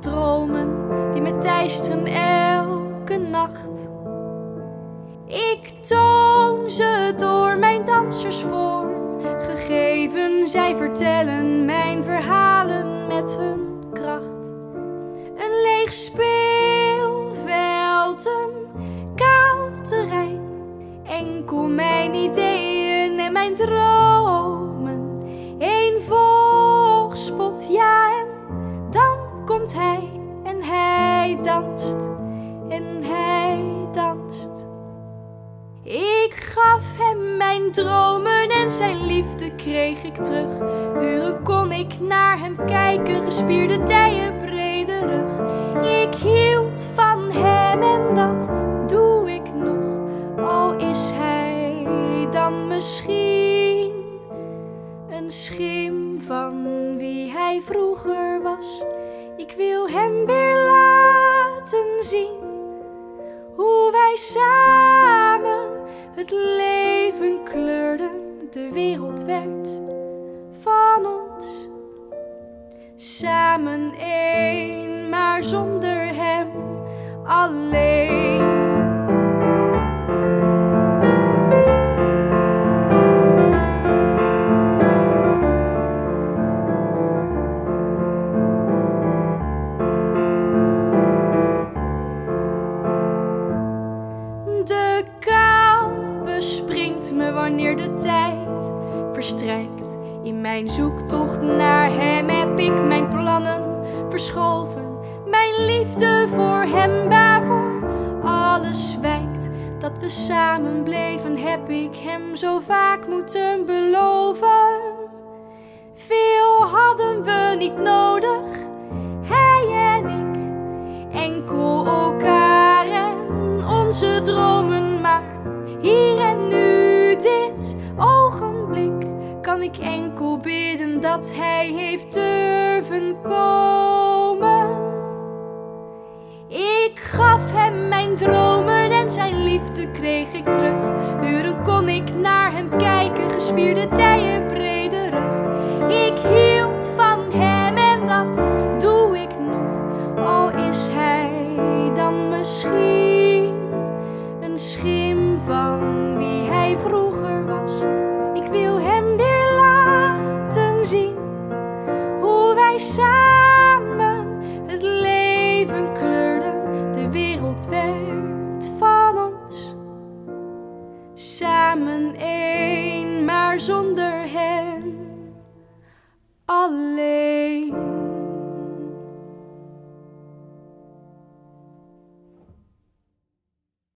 de dromen die me teisteren elke nacht. Ik toon ze door mijn dansersvorm, gegeven zij vertellen mijn verhalen met hun kracht. Een leeg speelveld, een koud terrein, enkel mijn ideeën en mijn dromen. Eén volgspot, ja, en dan komt hij en hij danst en hij danst. Ik gaf hem mijn dromen en zijn liefde kreeg ik terug. Uren kon ik naar hem kijken, gespierde dijen, brede rug. Ik hield van hem en dat doe ik nog, al is hij dan misschien een schim van wie hij vroeger was. Ik wil hem weer laten zien hoe wij samen het leven kleurden, de wereld werd van ons. Samen één, maar zonder hem alleen. De kou bespringt me wanneer de tijd verstrijkt. In mijn zoektocht naar hem heb ik mijn plannen verschoven. Mijn liefde voor hem waarvoor alles wijkt. Dat we samen bleven heb ik hem zo vaak moeten beloven. Veel hadden we niet nodig, hij en ik, enkel elkaar en onze dromen, maar hier en nu, dit ogenblik, kan ik enkel bidden dat hij heeft durven komen. Ik gaf hem mijn dromen en zijn liefde kreeg ik terug. Uren kon ik naar hem kijken, gespierde dijen, brede rug. Ik hield van hem en dat doe ik nog, al is hij dan misschien een schim van wie hij vroeger was. Ik wil hem weer laten zien hoe wij samen het leven kleurden, de wereld werd van ons. Samen één, maar zonder hem alleen.